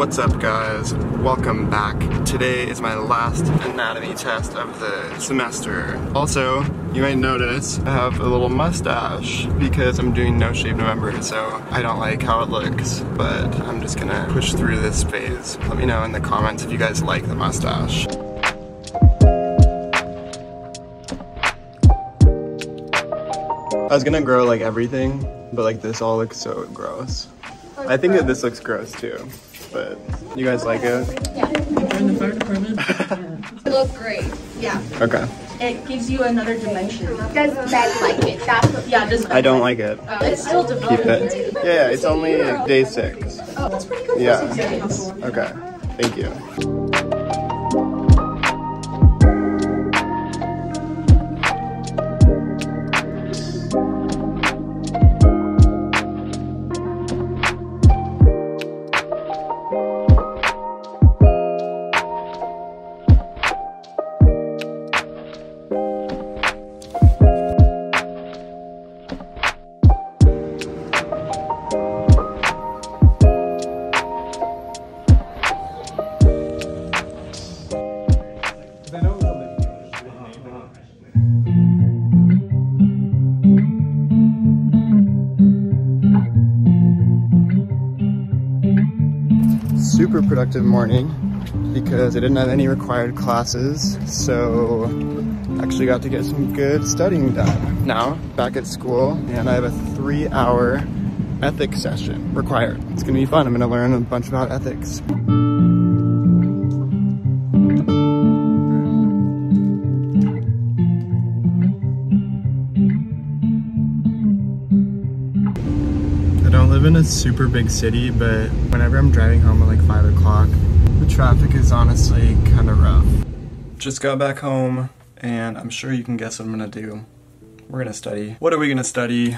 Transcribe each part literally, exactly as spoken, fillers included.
What's up, guys? Welcome back. Today is my last anatomy test of the semester. Also, you may notice I have a little mustache because I'm doing No Shave November, so I don't like how it looks, but I'm just gonna push through this phase. Let me know in the comments if you guys like the mustache. I was gonna grow like everything, but like this all looks so gross. I think that this looks gross too, but you guys like it? Yeah. You joined the fire department? It looks great. Yeah. Okay. It gives you another dimension. Does Ben like it? That's what, yeah, does Ben I don't like it. it. Uh, it's still developing. Keep it. Yeah, it's only day six. Oh, that's pretty good for yeah. six days. Okay, thank you. Super productive morning because I didn't have any required classes, so actually got to get some good studying done. Now back at school, and I have a three hour ethics session required. It's gonna be fun. I'm gonna learn a bunch about ethics. I live in a super big city, but whenever I'm driving home at like five o'clock, the traffic is honestly kind of rough. Just got back home, and I'm sure you can guess what I'm gonna do. We're gonna study. What are we gonna study?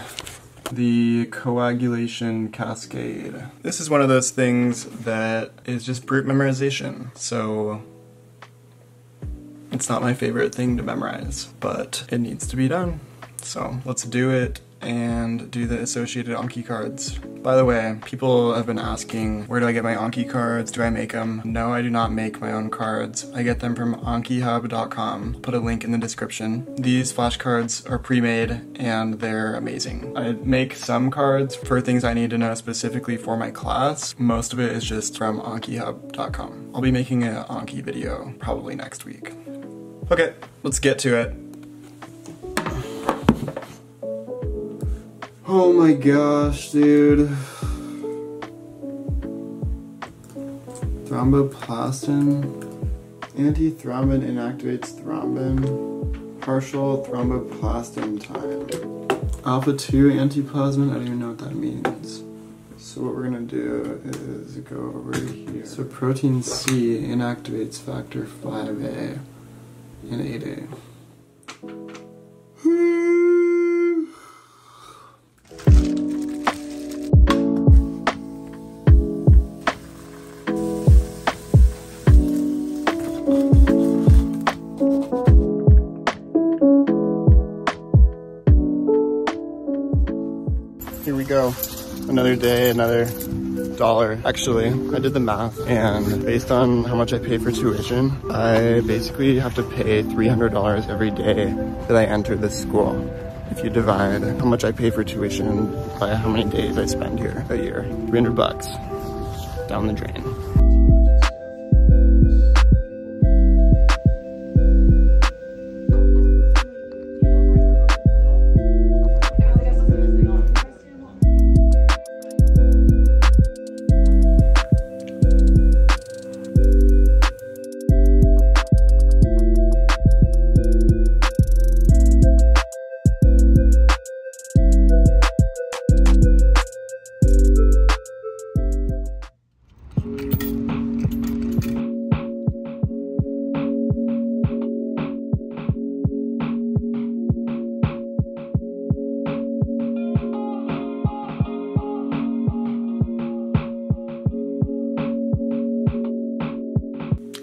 The coagulation cascade. This is one of those things that is just brute memorization, so it's not my favorite thing to memorize, but it needs to be done, so let's do it and do the associated Anki cards. By the way, people have been asking, where do I get my Anki cards? Do I make them? No, I do not make my own cards. I get them from Ankihub dot com. Put a link in the description. These flashcards are pre-made and they're amazing. I make some cards for things I need to know specifically for my class. Most of it is just from Ankihub dot com. I'll be making an Anki video probably next week. Okay, let's get to it. Oh my gosh, dude. Thromboplastin. Antithrombin inactivates thrombin. Partial thromboplastin time. alpha two antiplasmin, I don't even know what that means. So what we're gonna do is go over here. So protein C inactivates factor five A and eight A. Here we go. Another day, another dollar. Actually, I did the math, and based on how much I pay for tuition, I basically have to pay three hundred dollars every day that I enter this school. If you divide how much I pay for tuition by how many days I spend here a year, three hundred bucks down the drain.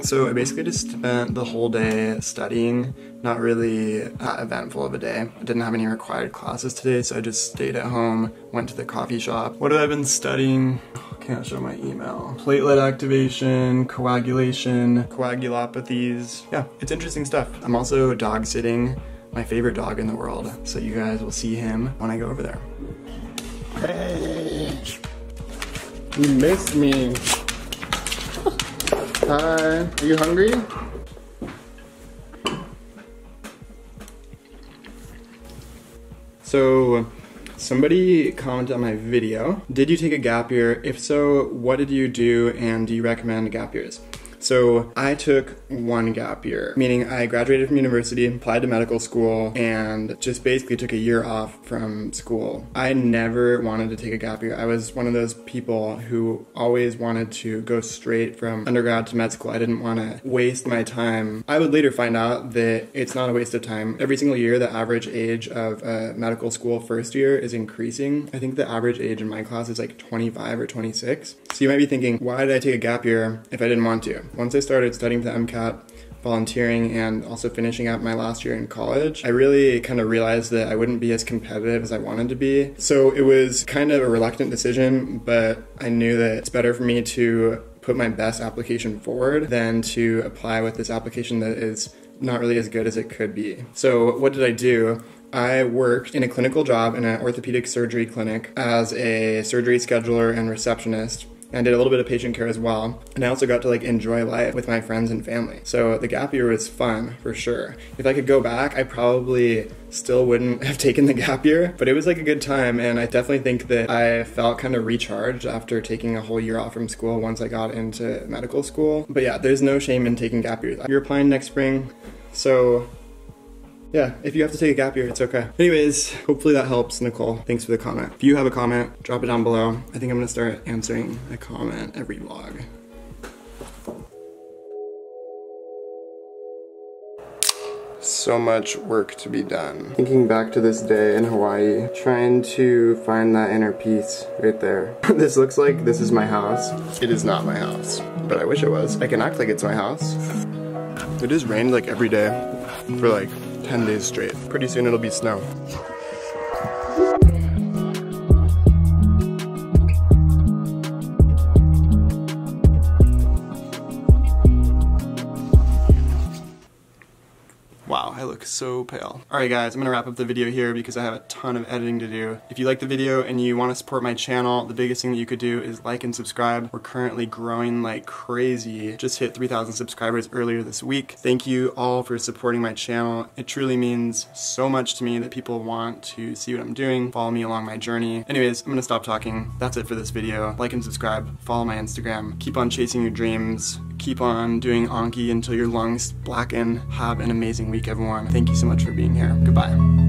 So I basically just spent the whole day studying, not really uh, eventful of a day. I didn't have any required classes today, so I just stayed at home, went to the coffee shop. What have I been studying? can't show my email. Platelet activation, coagulation, coagulopathies. Yeah, it's interesting stuff. I'm also dog sitting my favorite dog in the world, so you guys will see him when I go over there. Hey, you missed me. Hi, are you hungry? So, somebody commented on my video, did you take a gap year? If so, what did you do and do you recommend gap years? So I took one gap year, meaning I graduated from university, applied to medical school, and just basically took a year off from school. I never wanted to take a gap year. I was one of those people who always wanted to go straight from undergrad to med school. I didn't want to waste my time. I would later find out that it's not a waste of time. Every single year, the average age of a medical school first year is increasing. I think the average age in my class is like twenty-five or twenty-six. So you might be thinking, why did I take a gap year if I didn't want to? Once I started studying for the MCAT, volunteering, and also finishing up my last year in college, I really kind of realized that I wouldn't be as competitive as I wanted to be. So it was kind of a reluctant decision, but I knew that it's better for me to put my best application forward than to apply with this application that is not really as good as it could be. So what did I do? I worked in a clinical job in an orthopedic surgery clinic as a surgery scheduler and receptionist. And I did a little bit of patient care as well. And I also got to like enjoy life with my friends and family. So the gap year was fun for sure. If I could go back, I probably still wouldn't have taken the gap year, but it was like a good time. And I definitely think that I felt kind of recharged after taking a whole year off from school once I got into medical school. But yeah, there's no shame in taking gap years. You're applying next spring. So yeah, if you have to take a gap year, it's okay. Anyways, hopefully that helps, Nicole. Thanks for the comment. If you have a comment, drop it down below. I think I'm gonna start answering a comment every vlog. So much work to be done. Thinking back to this day in Hawaii, trying to find that inner peace right there. This looks like this is my house. It is not my house, but I wish it was. I can act like it's my house. It has rained like every day for like ten days straight. Pretty soon it'll be snow. Wow, I look so pale. All right guys, I'm gonna wrap up the video here because I have a ton of editing to do. If you like the video and you wanna support my channel, the biggest thing that you could do is like and subscribe. We're currently growing like crazy. Just hit three thousand subscribers earlier this week. Thank you all for supporting my channel. It truly means so much to me that people want to see what I'm doing, follow me along my journey. Anyways, I'm gonna stop talking. That's it for this video. Like and subscribe, follow my Instagram. Keep on chasing your dreams. Keep on doing Anki until your lungs blacken. Have an amazing week, everyone. Thank you so much for being here. Goodbye.